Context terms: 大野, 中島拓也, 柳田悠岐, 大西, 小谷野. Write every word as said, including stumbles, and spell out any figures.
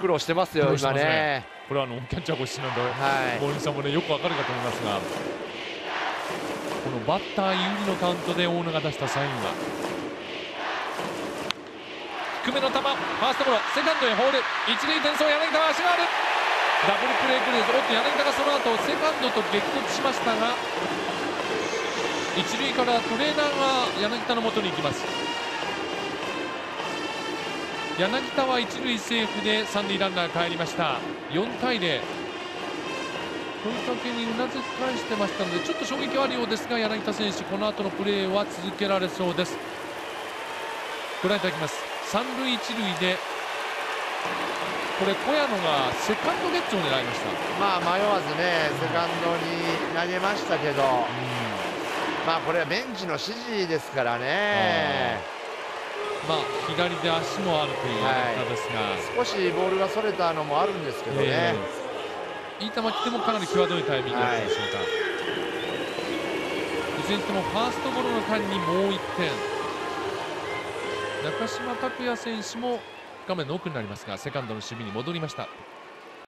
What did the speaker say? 苦労してますよ、今ね。これはあのキャッチャーご出身なんで、大西さんもね、よくわかるかと思いますが、このバッター有利のカウントで大野が出したサインは、低めの球、ファーストゴロ、セカンドへホール、一塁転送、柳田、足がある、ダブルプレープレーズ、おっと、柳田がその後セカンドと激突しましたが、一塁からトレーナーが柳田の元に行きます。柳田は一塁セーフで三塁ランナー帰りました。よんたいゼロ、問いかけにうなずき返してましたのでちょっと衝撃はあるようですが、柳田選手この後のプレーは続けられそうです。ご覧いただきます。三塁一塁でこれ小谷野がセカンドゲッツを狙いました。まあ迷わずねセカンドに投げましたけど、うん、まあこれはベンチの指示ですからね。まあ、左で足もあるという中ですが、はい、少しボールがそれたのもあるんですけどね、えー、いい球来てもかなり際どいタイミングだったでしょうか、はい、いずれにしてもファーストゴロの間にもういってん、中島拓也選手も画面の奥になりますがセカンドの守備に戻りました。